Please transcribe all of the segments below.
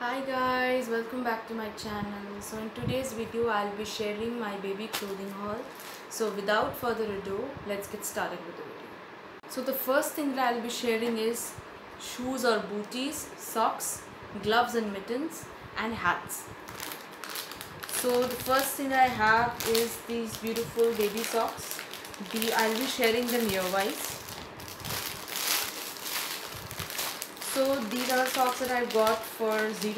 Hi guys, welcome back to my channel. So in today's video I'll be sharing my baby clothing haul. So without further ado, let's get started with the video. So the first thing that I'll be sharing is shoes or booties, socks, gloves and mittens, and hats. So the first thing I have is these beautiful baby socks. I'll be sharing them year-wise. So these are socks that I got for 0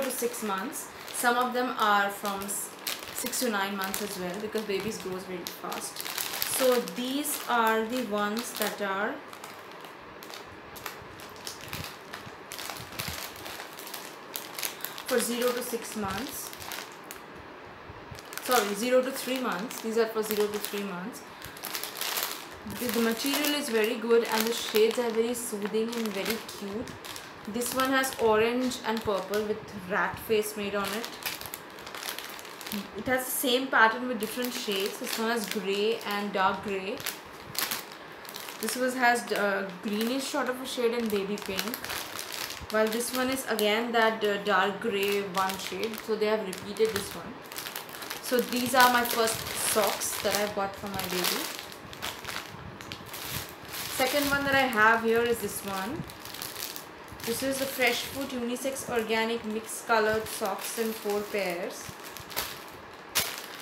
to 6 months. Some of them are from 6 to 9 months as well, because babies grow very fast. So these are the ones that are for 0 to 6 months. Sorry, 0 to 3 months. These are for 0 to 3 months. The material is very good and the shades are very soothing and very cute. This one has orange and purple with rat face made on it. It has the same pattern with different shades. This one has grey and dark grey. This one has greenish sort of a shade and baby pink. While this one is again that dark grey one shade. So they have repeated this one. So these are my first socks that I bought for my baby. Second one that I have here is this one. This is the Fresh Food Unisex Organic Mixed Colored Socks in 4 pairs.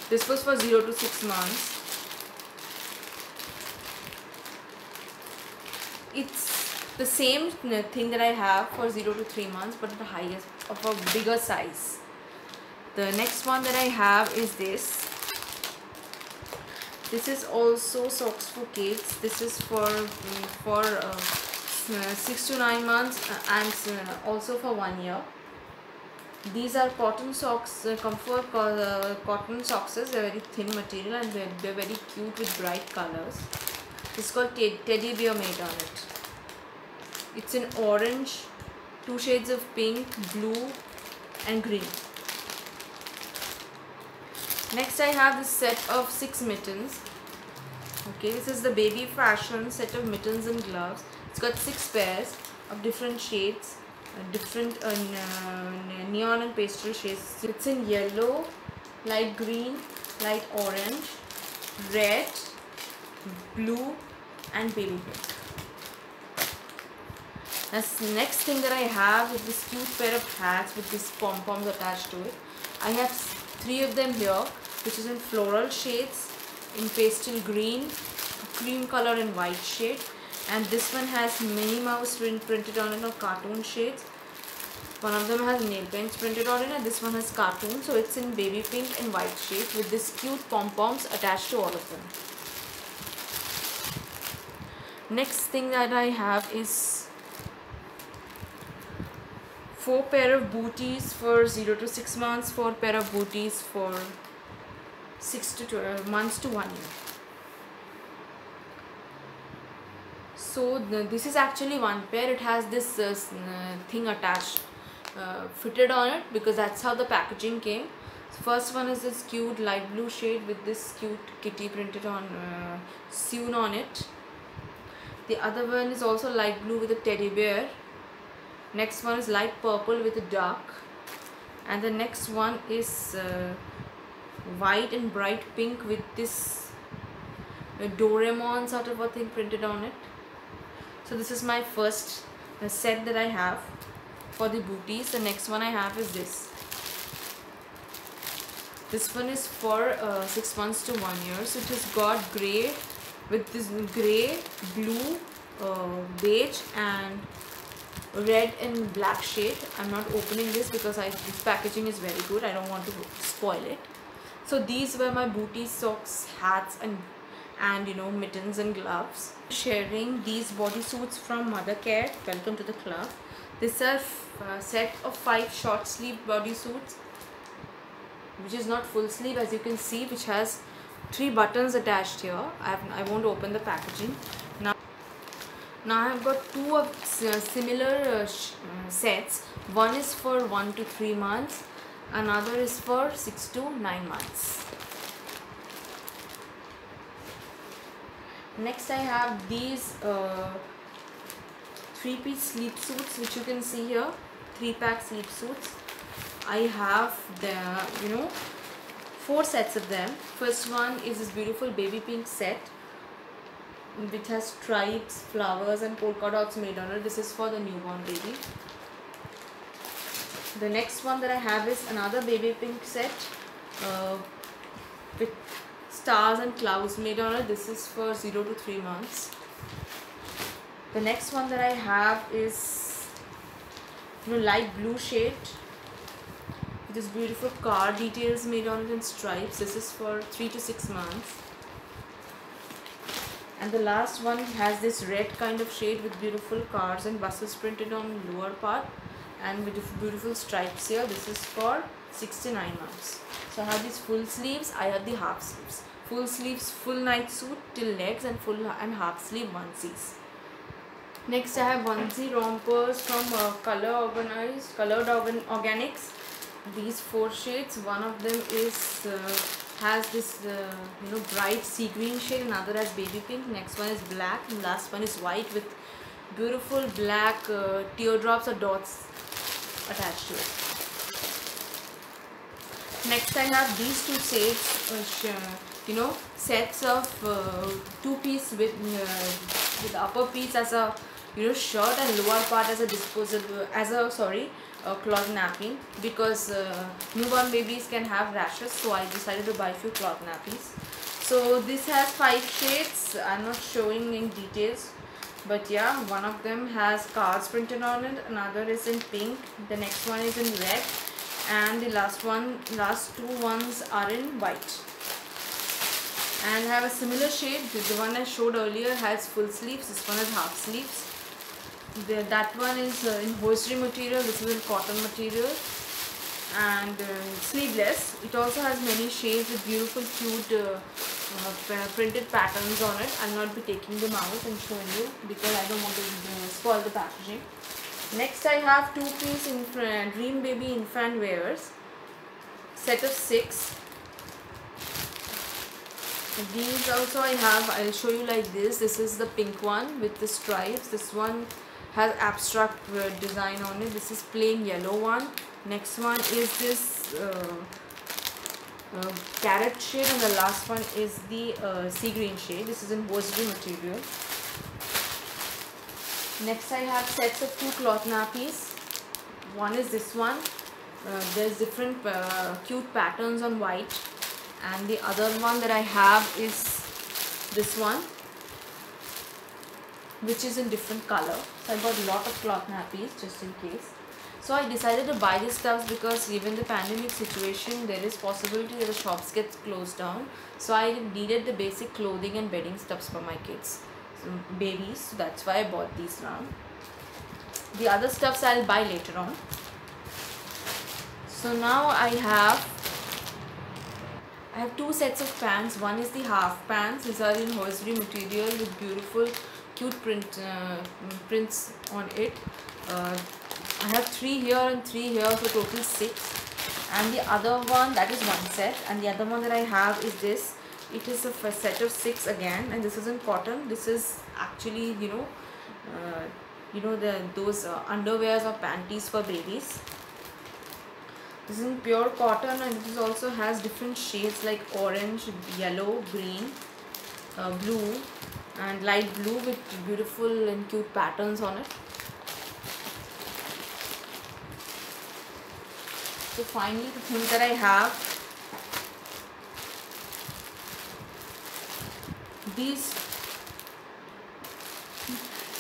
This was for 0 to 6 months. It's the same thing that I have for 0 to 3 months, but the highest of a bigger size. The next one that I have is this. This is also socks for kids. This is for 6 to 9 months and also for 1 year. These are cotton socks, comfort cotton socks. They're very thin material and they're very cute with bright colors. It's called teddy bear made on it. It's in orange, 2 shades of pink, blue, and green. Next I have this set of 6 mittens. Okay, this is the baby fashion set of mittens and gloves. It's got 6 pairs of different shades, different neon and pastel shades. It's in yellow, light green, light orange, red, blue, and baby pink. The next thing that I have is this cute pair of hats with these pom-poms attached to it. I have 3 of them here, which is in floral shades, in pastel green, cream color and white shade, and this one has Minnie Mouse printed on it, or cartoon shades. One of them has nail paints printed on it and this one has cartoon, so it's in baby pink and white shade with this cute pom-poms attached to all of them. Next thing that I have is 4 pair of booties for 0 to 6 months, 4 pair of booties for 6 to 12 months to 1 year. So this is actually one pair. It has this thing attached, fitted on it, because that's how the packaging came. So first one is this cute light blue shade with this cute kitty printed on, sewn on it. The other one is also light blue with a teddy bear. Next one is light purple with a dark, and the next one is white and bright pink with this Doraemon sort of a thing printed on it. So this is my first set that I have for the booties. The next one I have is this. This one is for 6 months to 1 year. So it has got grey with this grey, blue, beige, and red and black shade. I'm not opening this because this packaging is very good. I don't want to spoil it. So these were my booties, socks, hats, and you know, mittens and gloves. Sharing these bodysuits from Mothercare. Welcome to the club. These are a set of 5 short sleeve bodysuits, which is not full sleeve, as you can see, which has 3 buttons attached here. I won't open the packaging now. Now I have got 2 of similar sets. One is for 1 to 3 months, another is for 6 to 9 months. Next I have these 3-piece sleep suits, which you can see here. 3-pack sleep suits. I have the, you know, 4 sets of them. First one is this beautiful baby pink set, which has stripes, flowers and polka dots made on it. This is for the newborn baby. The next one that I have is another baby pink set with stars and clouds made on it. This is for 0 to 3 months. The next one that I have is, you know, light blue shade with this beautiful car details made on it in stripes. This is for 3 to 6 months. And the last one has this red kind of shade with beautiful cars and buses printed on the lower part and with beautiful stripes here. This is for 6 to 9 months. So I have these full sleeves, I have the half sleeves. Full sleeves, full night suit till legs, and full and half sleeve onesies. Next I have onesie rompers from Colored Organics. These 4 shades. One of them is has this you know, bright sea green shade. Another has baby pink. Next one is black, and last one is white with beautiful black teardrops or dots attached to it. Next I have these 2 sets, you know, sets of 2-piece with upper piece as a, you know, shirt and lower part as a disposable, a cloth napping, because newborn babies can have rashes, so I decided to buy a few cloth nappies. So this has 5 shades. I'm not showing in details, but yeah, one of them has cards printed on it, another is in pink, the next one is in red, and the last two ones are in white. And I have a similar shade. The one I showed earlier has full sleeves, this one has half sleeves. That one is in hosiery material, this is in cotton material, and sleeveless. It also has many shades with beautiful cute printed patterns on it. I will not be taking them out and showing you because I don't want to spoil the packaging. Next I have 2-piece Dream Baby Infant Wears, set of 6. These also I have, I'll show you like this. This is the pink one with the stripes. This one has abstract design on it. This is plain yellow one. Next one is this carrot shade, and the last one is the sea green shade. This is in hosiery material. Next I have sets of 2 cloth nappies. One is this one. There's different cute patterns on white. And the other one that I have is this one, which is in different color. So I got a lot of cloth nappies just in case. So I decided to buy this stuff because given the pandemic situation, there is possibility that the shops get closed down. So I needed the basic clothing and bedding stuffs for my kids, so babies. So that's why I bought these now. The other stuffs I'll buy later on. So now I have 2 sets of pants. One is the half pants. These are in hosiery material with beautiful cute prints on it. I have 3 here and 3 here, so total 6. And the other one, that is 1 set, and the other one that I have is this. It is a set of 6 again, and this is in cotton. This is actually, those underwears or panties for babies. This is in pure cotton, and this also has different shades like orange, yellow, green, blue and light blue with beautiful and cute patterns on it. So finally the thing that I have,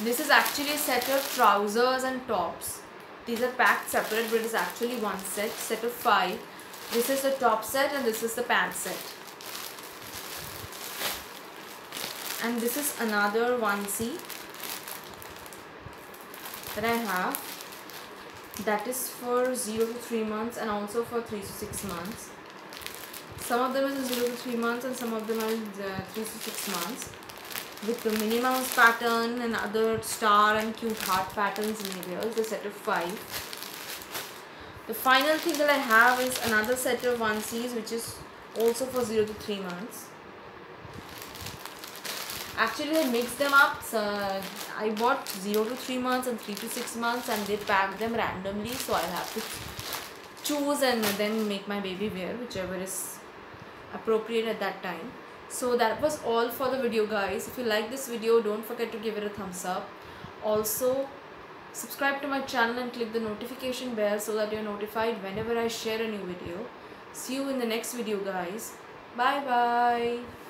this is actually a set of trousers and tops. These are packed separate, but it is actually 1 set, set of 5. This is the top set and this is the pants set. And this is another onesie that I have. That is for 0 to 3 months and also for 3 to 6 months. Some of them is 0 to 3 months and some of them are 3 to 6 months. With the Minnie Mouse pattern and other star and cute heart patterns in here. It's a set of 5. The final thing that I have is another set of onesies, which is also for 0 to 3 months. Actually, I mixed them up. So I bought 0 to 3 months and 3 to 6 months, and they packed them randomly. So I'll have to choose and then make my baby wear whichever is appropriate at that time. So that was all for the video, guys. If you like this video, don't forget to give it a thumbs up. Also, subscribe to my channel and click the notification bell so that you're notified whenever I share a new video. See you in the next video, guys. Bye bye.